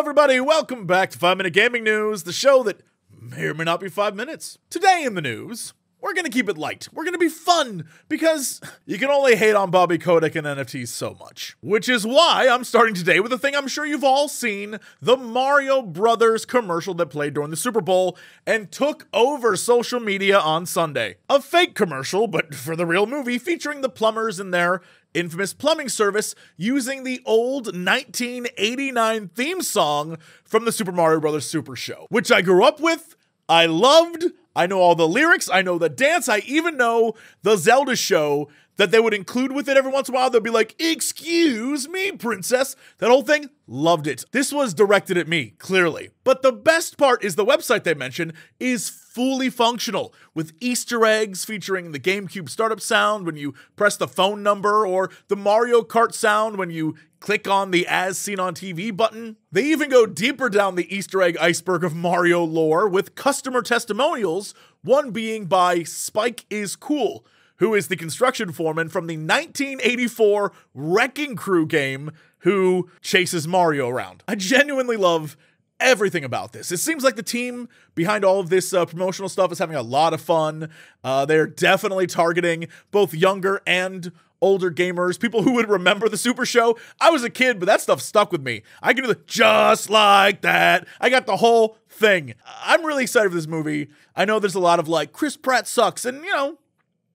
everybody, welcome back to 5-Minute Gaming News, the show that may or may not be 5 minutes. Today in the news, we're gonna keep it light. We're gonna be fun, because you can only hate on Bobby Kotick and NFTs so much. Which is why I'm starting today with a thing I'm sure you've all seen, the Mario Brothers commercial that played during the Super Bowl and took over social media on Sunday. A fake commercial, but for the real movie, featuring the plumbers in their infamous plumbing service using the old 1989 theme song from the Super Mario Brothers Super Show, which I grew up with, I loved, I know all the lyrics, I know the dance, I even know the Zelda show that they would include with it every once in a while. They'd be like, "Excuse me, princess." That whole thing, loved it. This was directed at me, clearly. But the best part is the website they mentioned is fully functional, with Easter eggs featuring the GameCube startup sound when you press the phone number, or the Mario Kart sound when you click on the As Seen on TV button. They even go deeper down the Easter egg iceberg of Mario lore with customer testimonials, one being by Spike Is Cool, who is the construction foreman from the 1984 Wrecking Crew game who chases Mario around. I genuinely love everything about this. It seems like the team behind all of this promotional stuff is having a lot of fun. They're definitely targeting both younger and older gamers, people who would remember the Super Show. I was a kid, but that stuff stuck with me. I can do the "just like that." I got the whole thing. I'm really excited for this movie. I know there's a lot of like, "Chris Pratt sucks," and you know,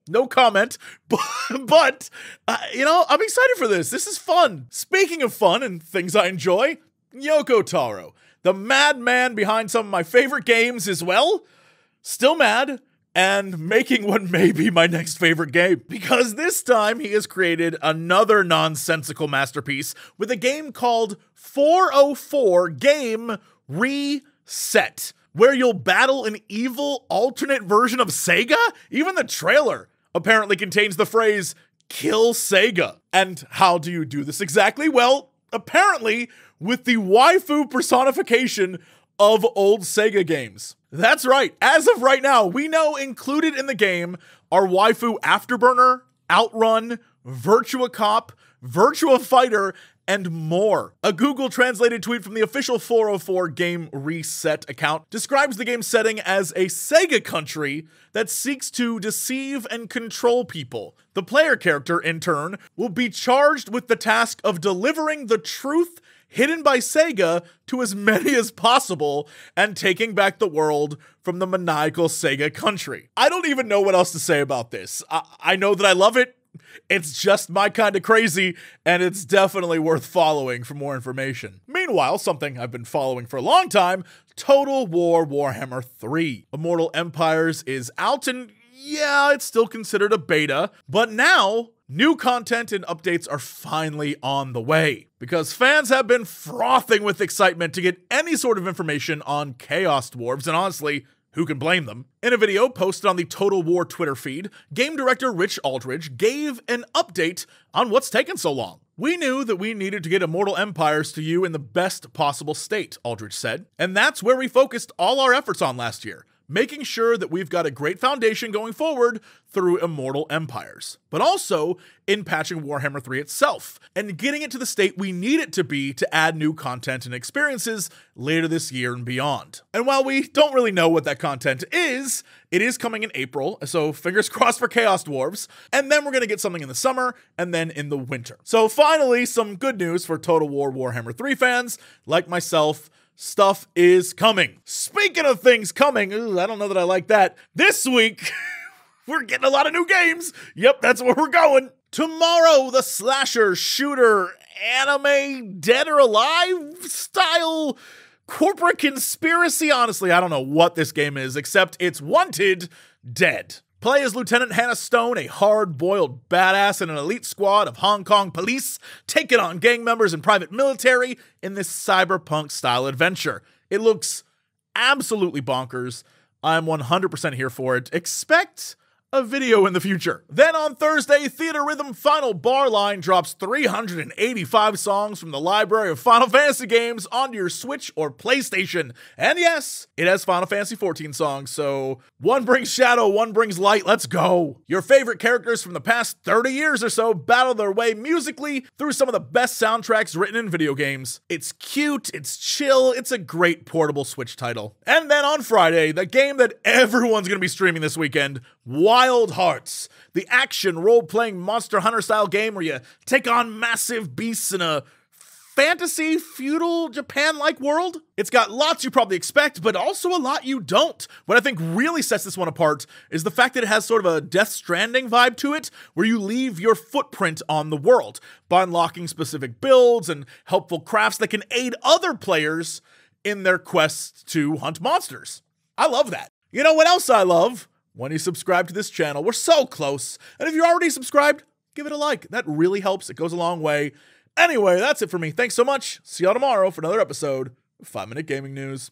no comment, but you know, I'm excited for this. This is fun. Speaking of fun and things I enjoy, Yoko Taro, the madman behind some of my favorite games, is, well, still mad and making what may be my next favorite game, because this time he has created another nonsensical masterpiece with a game called 404 Game Reset, where you'll battle an evil alternate version of Sega? Even the trailer apparently contains the phrase, "kill Sega." And how do you do this exactly? Well, apparently with the waifu personification of old Sega games. That's right, as of right now, we know included in the game are waifu Afterburner, Outrun, Virtua Cop, Virtua Fighter, and more. A Google translated tweet from the official 404 Game Reset account describes the game's setting as a Sega country that seeks to deceive and control people. The player character, in turn, will be charged with the task of delivering the truth hidden by Sega to as many as possible and taking back the world from the maniacal Sega country. I don't even know what else to say about this. I know that I love it. It's just my kind of crazy, and it's definitely worth following for more information. Meanwhile, something I've been following for a long time, Total War Warhammer 3. Immortal Empires is out, and yeah, it's still considered a beta, but now new content and updates are finally on the way, because fans have been frothing with excitement to get any sort of information on Chaos Dwarves, and honestly, who can blame them? In a video posted on the Total War Twitter feed, game director Rich Aldridge gave an update on what's taken so long. "We knew that we needed to get Immortal Empires to you in the best possible state," Aldridge said. "And that's where we focused all our efforts on last year, making sure that we've got a great foundation going forward through Immortal Empires, but also in patching Warhammer 3 itself and getting it to the state we need it to be to add new content and experiences later this year and beyond." And while we don't really know what that content is, it is coming in April, so fingers crossed for Chaos Dwarves, and then we're gonna get something in the summer and then in the winter. So finally, some good news for Total War Warhammer 3 fans like myself. Stuff is coming. Speaking of things coming, ooh, I don't know that I like that. This week, we're getting a lot of new games. Yep, that's where we're going. Tomorrow, the slasher, shooter, anime, dead or alive style corporate conspiracy. Honestly, I don't know what this game is, except it's Wanted: Dead. Play as Lieutenant Hannah Stone, a hard-boiled badass in an elite squad of Hong Kong police, taking on gang members and private military in this cyberpunk-style adventure. It looks absolutely bonkers. I'm 100% here for it. Expect a video in the future. Then on Thursday, Theatrhythm Final Bar Line drops 385 songs from the library of Final Fantasy games onto your Switch or PlayStation. And yes, it has Final Fantasy 14 songs, so one brings shadow, one brings light, let's go. Your favorite characters from the past 30 years or so battle their way musically through some of the best soundtracks written in video games. It's cute, it's chill, it's a great portable Switch title. And then on Friday, the game that everyone's gonna be streaming this weekend, Wild Hearts, the action role-playing Monster Hunter-style game where you take on massive beasts in a fantasy, feudal, Japan-like world. It's got lots you probably expect, but also a lot you don't. What I think really sets this one apart is the fact that it has sort of a Death Stranding vibe to it, where you leave your footprint on the world by unlocking specific builds and helpful crafts that can aid other players in their quests to hunt monsters. I love that. You know what else I love? When you subscribe to this channel, we're so close. And if you're already subscribed, give it a like. That really helps, it goes a long way. Anyway, that's it for me. Thanks so much. See y'all tomorrow for another episode of 5-Minute Gaming News.